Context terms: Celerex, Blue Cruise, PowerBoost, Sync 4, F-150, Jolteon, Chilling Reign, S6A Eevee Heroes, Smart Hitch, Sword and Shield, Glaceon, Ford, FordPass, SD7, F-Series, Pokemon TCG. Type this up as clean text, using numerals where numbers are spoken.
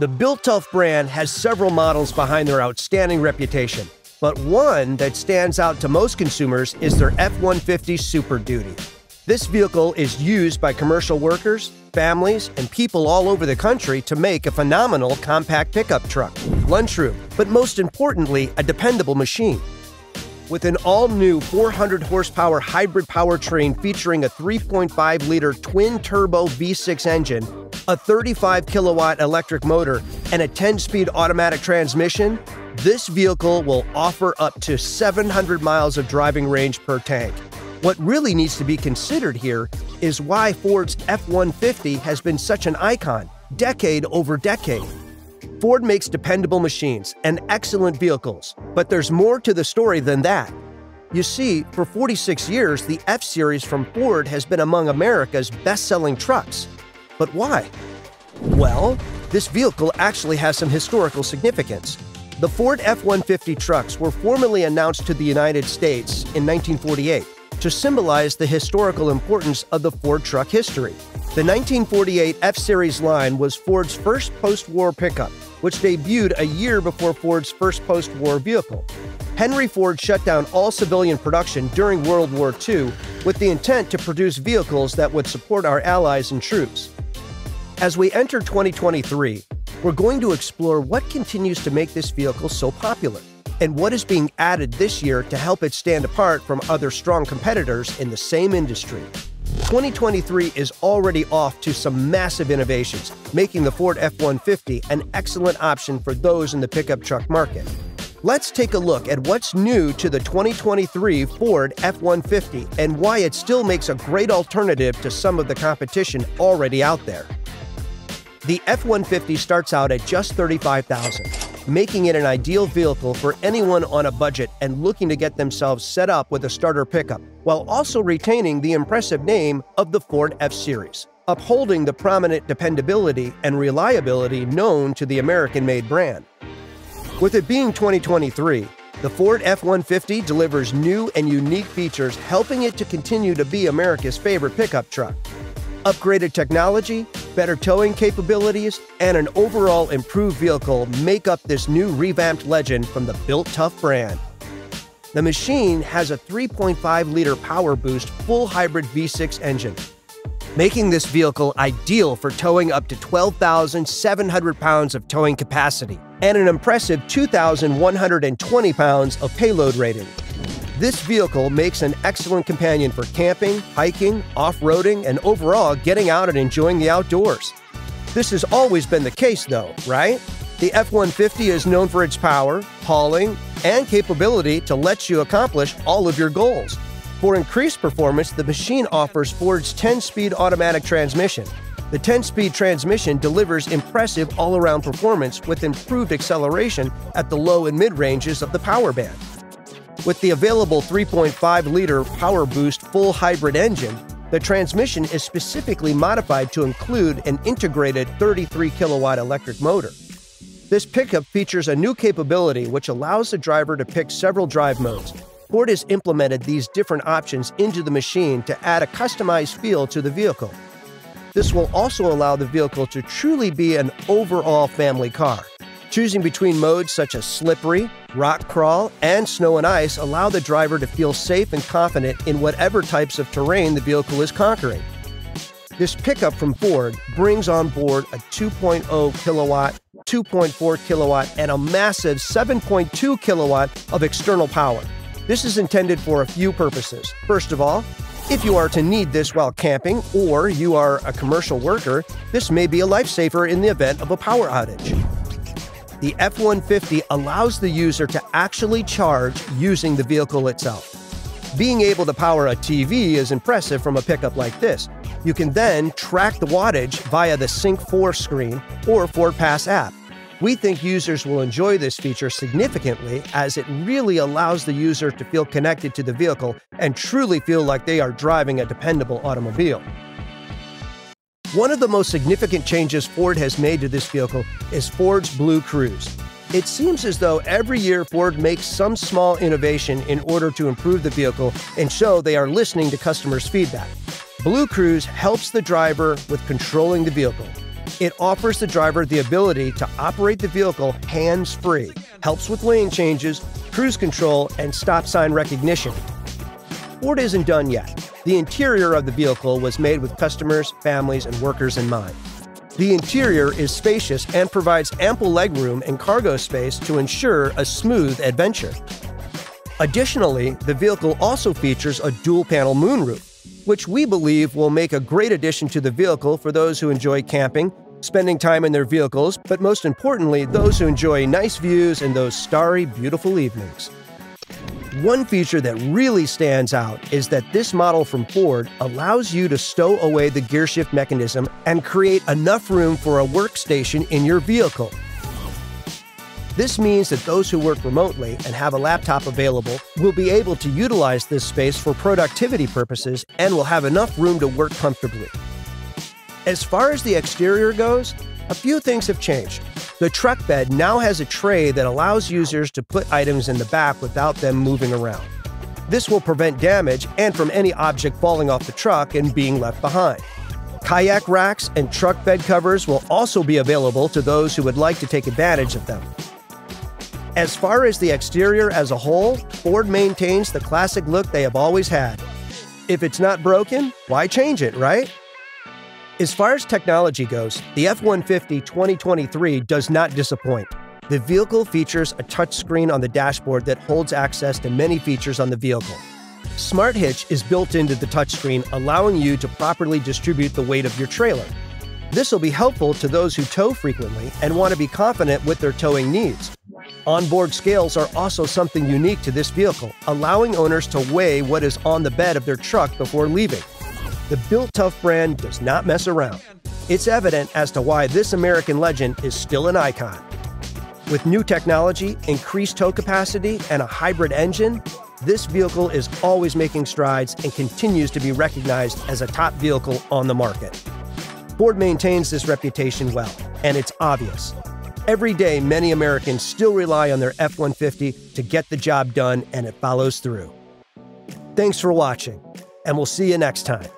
The Built Tough brand has several models behind their outstanding reputation, but one that stands out to most consumers is their F-150 Super Duty. This vehicle is used by commercial workers, families, and people all over the country to make a phenomenal compact pickup truck, lunchroom, but most importantly, a dependable machine. With an all-new 400-horsepower hybrid powertrain featuring a 3.5-liter twin-turbo V6 engine, a 35-kilowatt electric motor, and a 10-speed automatic transmission, this vehicle will offer up to 700 miles of driving range per tank. What really needs to be considered here is why Ford's F-150 has been such an icon, decade over decade. Ford makes dependable machines and excellent vehicles, but there's more to the story than that. You see, for 46 years, the F-Series from Ford has been among America's best-selling trucks. But why? Well, this vehicle actually has some historical significance. The Ford F-150 trucks were formally announced to the United States in 1948 to symbolize the historical importance of the Ford truck history. The 1948 F-Series line was Ford's first post-war pickup, which debuted a year before Ford's first post-war vehicle. Henry Ford shut down all civilian production during World War II with the intent to produce vehicles that would support our allies and troops. As we enter 2023, we're going to explore what continues to make this vehicle so popular and what is being added this year to help it stand apart from other strong competitors in the same industry. 2023 is already off to some massive innovations, making the Ford F-150 an excellent option for those in the pickup truck market. Let's take a look at what's new to the 2023 Ford F-150 and why it still makes a great alternative to some of the competition already out there. The F-150 starts out at just $35,000, making it an ideal vehicle for anyone on a budget and looking to get themselves set up with a starter pickup, while also retaining the impressive name of the Ford F-Series, upholding the prominent dependability and reliability known to the American-made brand. With it being 2023, the Ford F-150 delivers new and unique features, helping it to continue to be America's favorite pickup truck. Upgraded technology, better towing capabilities, and an overall improved vehicle make up this new revamped legend from the Built Tough brand. The machine has a 3.5-liter PowerBoost full hybrid V6 engine, making this vehicle ideal for towing up to 12,700 pounds of towing capacity and an impressive 2,120 pounds of payload rating. This vehicle makes an excellent companion for camping, hiking, off-roading, and overall getting out and enjoying the outdoors. This has always been the case though, right? The F-150 is known for its power, hauling, and capability to let you accomplish all of your goals. For increased performance, the machine offers Ford's 10-speed automatic transmission. The 10-speed transmission delivers impressive all-around performance with improved acceleration at the low and mid-ranges of the power band. With the available 3.5-liter PowerBoost full hybrid engine, the transmission is specifically modified to include an integrated 33-kilowatt electric motor. This pickup features a new capability which allows the driver to pick several drive modes. Ford has implemented these different options into the machine to add a customized feel to the vehicle. This will also allow the vehicle to truly be an overall family car. Choosing between modes such as slippery, rock crawl, and snow and ice allow the driver to feel safe and confident in whatever types of terrain the vehicle is conquering. This pickup from Ford brings on board a 2.0-kilowatt, 2.4-kilowatt, and a massive 7.2-kilowatt of external power. This is intended for a few purposes. First of all, if you are to need this while camping or you are a commercial worker, this may be a lifesaver in the event of a power outage. The F-150 allows the user to actually charge using the vehicle itself. Being able to power a TV is impressive from a pickup like this. You can then track the wattage via the Sync 4 screen or FordPass app. We think users will enjoy this feature significantly as it really allows the user to feel connected to the vehicle and truly feel like they are driving a dependable automobile. One of the most significant changes Ford has made to this vehicle is Ford's Blue Cruise. It seems as though every year Ford makes some small innovation in order to improve the vehicle and show they are listening to customers' feedback. Blue Cruise helps the driver with controlling the vehicle. It offers the driver the ability to operate the vehicle hands-free, helps with lane changes, cruise control, and stop sign recognition. Ford isn't done yet. The interior of the vehicle was made with customers, families, and workers in mind. The interior is spacious and provides ample legroom and cargo space to ensure a smooth adventure. Additionally, the vehicle also features a dual-panel moonroof, which we believe will make a great addition to the vehicle for those who enjoy camping, spending time in their vehicles, but most importantly, those who enjoy nice views and those starry, beautiful evenings. One feature that really stands out is that this model from Ford allows you to stow away the gearshift mechanism and create enough room for a workstation in your vehicle. This means that those who work remotely and have a laptop available will be able to utilize this space for productivity purposes and will have enough room to work comfortably. As far as the exterior goes, a few things have changed. The truck bed now has a tray that allows users to put items in the back without them moving around. This will prevent damage and from any object falling off the truck and being left behind. Kayak racks and truck bed covers will also be available to those who would like to take advantage of them. As far as the exterior as a whole, Ford maintains the classic look they have always had. If it's not broken, why change it, right? As far as technology goes, the F-150 2023 does not disappoint. The vehicle features a touchscreen on the dashboard that holds access to many features on the vehicle. Smart Hitch is built into the touchscreen, allowing you to properly distribute the weight of your trailer. This will be helpful to those who tow frequently and want to be confident with their towing needs. Onboard scales are also something unique to this vehicle, allowing owners to weigh what is on the bed of their truck before leaving. The Built Tough brand does not mess around. It's evident as to why this American legend is still an icon. With new technology, increased tow capacity, and a hybrid engine, this vehicle is always making strides and continues to be recognized as a top vehicle on the market. Ford maintains this reputation well, and it's obvious. Every day, many Americans still rely on their F-150 to get the job done, and it follows through. Thanks for watching, and we'll see you next time.